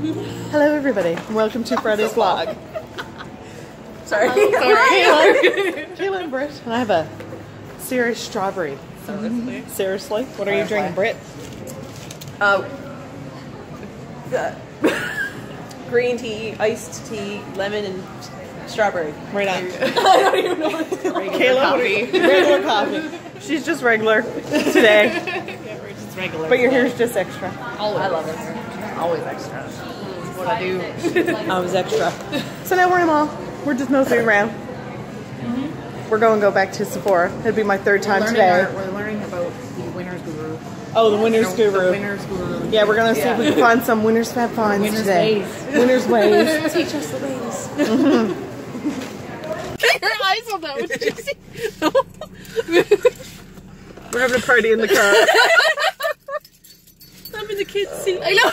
Hello everybody, and welcome to Friday's vlog. Sorry. Kayla and Britt, and I have a serious strawberry. Seriously? Seriously? What are you drinking, Britt? Green tea, iced tea, lemon and strawberry. Right on. I don't even know what it's called. Kayla, what are you? Regular coffee. She's just regular today. Yeah, we're just regular. But your hair's just extra. Always. I love it. Always extra. That's what I do. I was extra. So now we're in mall. We're just mostly around. Mm-hmm. We're going to go back to Sephora. It'd be my third time today. We're learning about the Winners Guru. Oh, the Winners Guru. The Winners Guru. Yeah, we're going to see if we can find some Winners Fab Finds today. Winners Ways. Teach us the ways. Mm-hmm. Your eyes on that one, did you see? No. We're having a party in the car. I'm in the kids' seat. I know.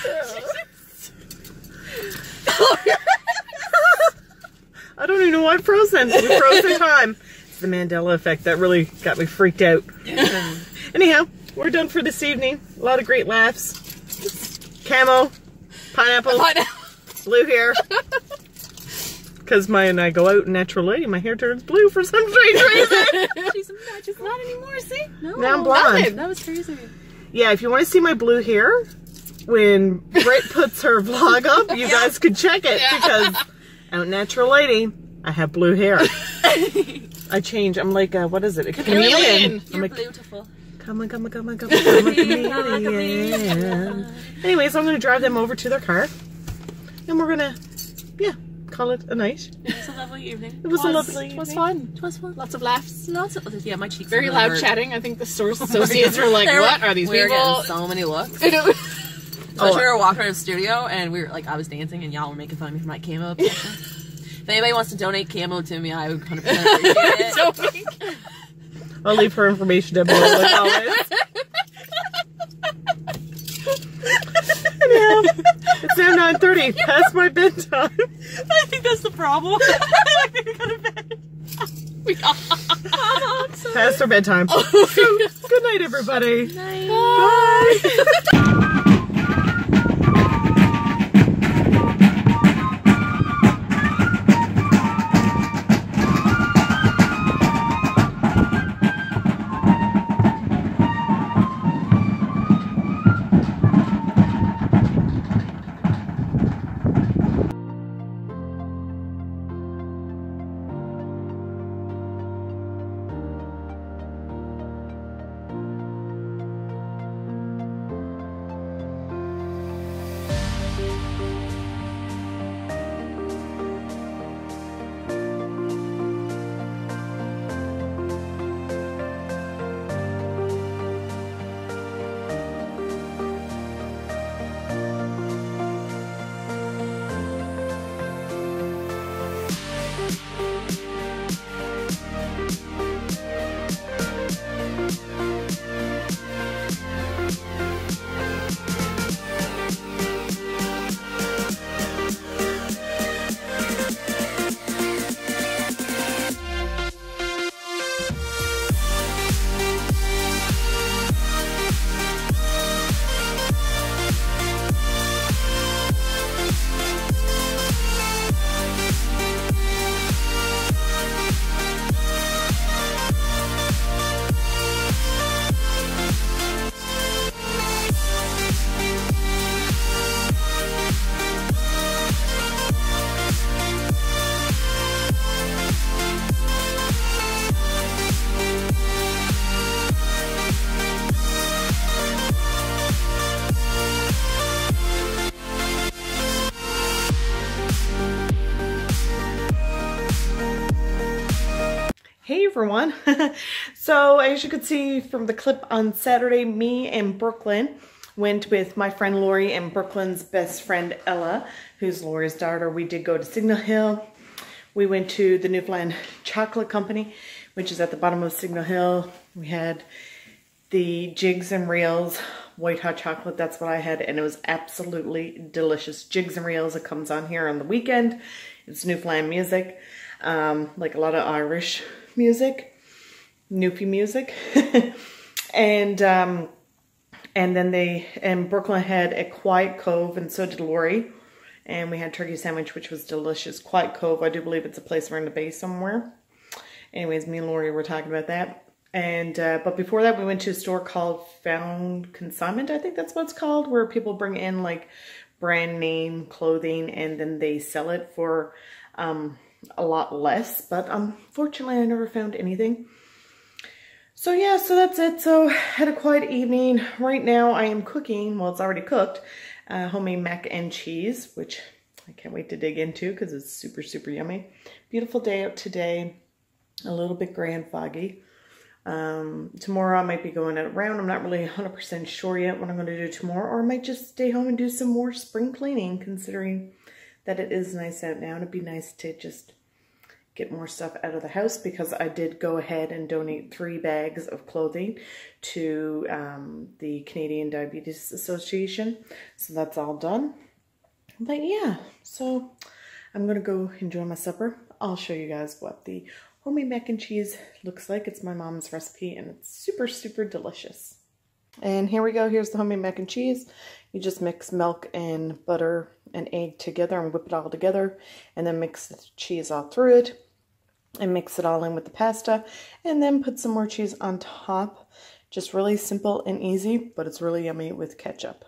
I don't even know why I froze then. We froze in time. It's the Mandela effect that really got me freaked out. Anyhow, we're done for this evening. A lot of great laughs. Camo, pineapple. Blue hair. Because when I go out naturally, my hair turns blue for some strange reason. She's not anymore, see? No, now I'm blonde. Nothing. That was crazy. Yeah, if you want to see my blue hair, when Britt puts her vlog up, you guys could check it. Yeah. Because out natural lady, I have blue hair. I change. I'm like, what is it? A chameleon. You're like, beautiful. Come on, chameleon. Anyway, so I'm going to drive them over to their car. And we're going to, call it a night. It was a lovely evening. It was fun. It was fun. Lots of laughs. Lots of my cheeks. Very loud chatting. I think the source associates were like, "What are these people?" We were getting so many looks. So we were walking around the studio, and we were like, I was dancing, and y'all were making fun of me for my camo. If anybody wants to donate camo to me, I would 100% appreciate it. I'll leave her information down below, like always. Anyhow, it's now 9:30, past my bedtime. I think that's the problem. I think we got to bed. Past our bedtime. Oh, so, good night, everybody. Good night. Bye. Bye. Everyone. So as you could see from the clip on Saturday, me and Brooklyn went with my friend Lori and Brooklyn's best friend Ella, who's Lori's daughter. We did go to Signal Hill. We went to the Newfoundland Chocolate Company, which is at the bottom of Signal Hill. We had the Jigs and Reels white hot chocolate. That's what I had, and it was absolutely delicious. Jigs and Reels, it comes on here on the weekend. It's Newfoundland music, like a lot of Irish music, Newfie music. and then Brooklyn had a Quiet Cove, and so did Lori. and we had turkey sandwich, which was delicious. Quiet Cove, I do believe it's a place around the bay somewhere. Anyways, me and Lori were talking about that. And, but before that, we went to a store called Found Consignment, I think that's what it's called, where people bring in like brand name clothing and then they sell it for a lot less. But unfortunately, I never found anything. So yeah, so that's it. So had a quiet evening. Right now I am cooking, well, it's already cooked, homemade mac and cheese, which I can't wait to dig into because it's super, super yummy. Beautiful day out today, a little bit gray and foggy. Tomorrow I might be going out around. I'm not really 100% sure yet what I'm going to do tomorrow, or I might just stay home and do some more spring cleaning, considering that it is nice out now and it'd be nice to just get more stuff out of the house, because I did go ahead and donate 3 bags of clothing to the Canadian Diabetes Association. So that's all done. But yeah, so I'm gonna go enjoy my supper. I'll show you guys what the homemade mac and cheese looks like. It's my mom's recipe and it's super, super delicious. And here we go, here's the homemade mac and cheese. You just mix milk and butter and egg together and whip it all together, and then mix the cheese all through it. And mix it all in with the pasta, and then put some more cheese on top. Just really simple and easy, but it's really yummy with ketchup.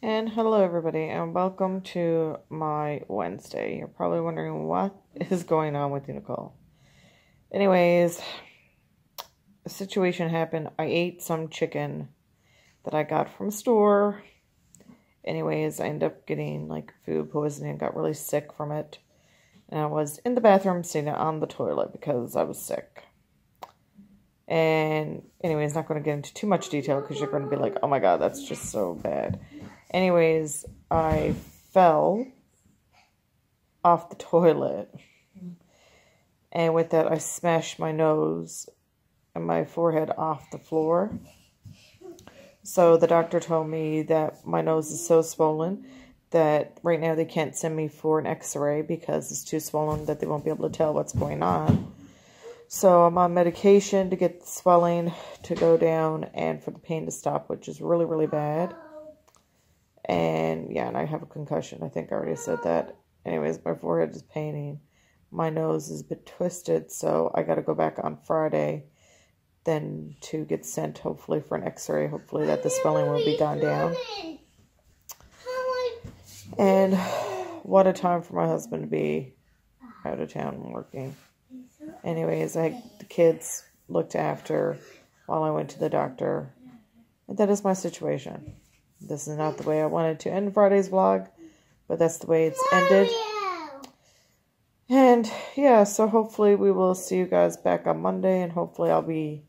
And hello everybody, and welcome to my Wednesday. You're probably wondering what is going on with you, Nicole. Anyways, a situation happened. I ate some chicken that I got from a store. Anyways, I ended up getting like food poisoning, got really sick from it. And I was in the bathroom sitting on the toilet because I was sick. And anyways, not going to get into too much detail because you're going to be like, oh my god, that's just so bad. Anyways, I fell off the toilet. And with that, I smashed my nose and my forehead off the floor. So the doctor told me that my nose is so swollen that right now they can't send me for an x-ray because it's too swollen that they won't be able to tell what's going on. So I'm on medication to get the swelling to go down and for the pain to stop, which is really, really bad. And yeah, and I have a concussion. I think I already said that. Anyways, my forehead is paining. My nose is a bit twisted, so I got to go back on Friday then to get sent, hopefully, for an x-ray. Hopefully that the swelling will be gone down. And what a time for my husband to be out of town and working. Anyways, I had the kids looked after while I went to the doctor. And that is my situation. This is not the way I wanted to end Friday's vlog, but that's the way it's ended. And yeah, so hopefully we will see you guys back on Monday, and hopefully I'll be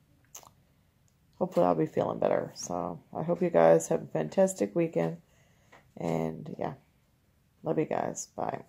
feeling better. So I hope you guys have a fantastic weekend. And yeah, love you guys. Bye.